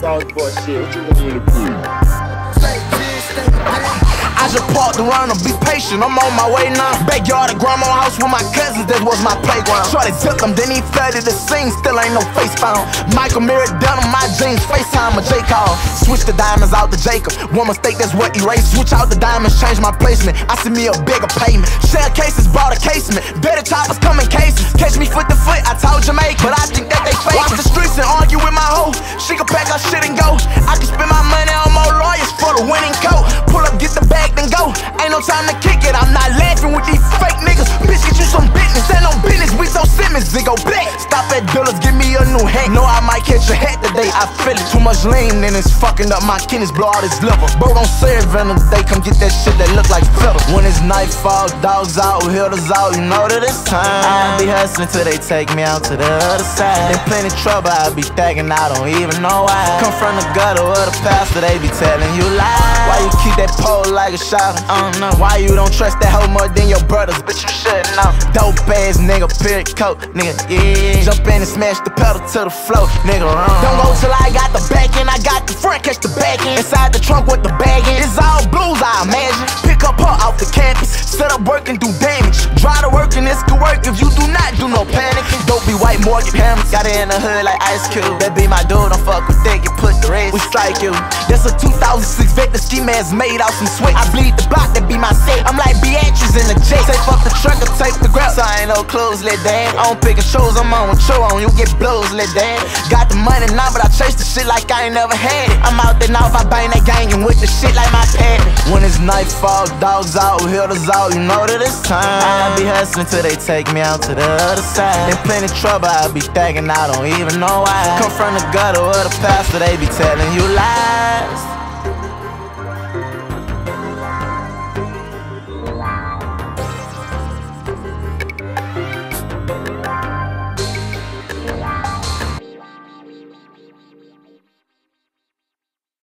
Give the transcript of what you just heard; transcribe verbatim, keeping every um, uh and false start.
Dog boy shit, what you want me to do? I just parked around and be patient, I'm on my way now. Backyard at grandma's house with my cousins, that was my playground. Shorty took them, then he flooded the scene, still ain't no face found. Michael mirrored down on my jeans, FaceTime a J call. Switch the diamonds out to Jacob, one mistake that's what erased. Switch out the diamonds, change my placement, I see me a bigger payment. Shell cases, bought a casement, better choppers come in cases. Catch me foot to foot, I told Jamaica, but I think that they fake. Watch the streets and argue with my hoe, she can pack her shit and go. I can spend my money on more lawyers for the winning coat. Pull up, get the bag, then go. Ain't no time to kick it. I'm not laughing with these fake niggas. Bitch, get you some business. Ain't no business. We so Simmons. Ziggo black. Stop at Dillard's. Give me a new hat. Know I might catch a hat today. I feel it. Too much lean and it's fucking up my kidneys. Blow out his liver. Bro, don't serve in them. They come get that shit that look like feathers. When it's nightfall, dogs out, hitters out. You know that it's time. I'll be hustling till they take me out to the other side. They plenty trouble. I'll be thagging. I don't even know why. Come from the gutter or the pastor. They be telling you lies. Why you keep that pole like a shot? I don't know. Why you don't trust that hoe more than your brothers? Bitch, you should know. Dope ass nigga, period coat, nigga, yeah. Jump in and smash the pedal to the floor, nigga, run. Don't go till I got the back end, I got the front, catch the back end. Inside the trunk with the bag in, it's all blues, I imagine. Pick up her off the campus, set up work and do damage. Try to work and this could work if you do not do no panicking. Don't be white, Morgan Hammers, got it in the hood like Ice Cube. That be my dude, don't fuck with that, you put the red, we strike you. That's a two thousand six Vector, ski mask made out some sweat. I bleed the block, that be my set. I'm like Beatrice in the jet. Take up the truck or take the grab. So I ain't no clothes, let damn. I don't pick and choose, I'm on with you on. You get blows, let damn. Got the money now, but I chase the shit like I ain't never had it. I'm out there now if I bang that gang and with the shit like my pad. When it's nightfall, dogs out, hitters out, you know that it's time. I'll be hustling till they take me out to the other side. They plenty trouble, I'll be thinking I don't even know why. Come from the gutter or the pastor, they be telling you lies.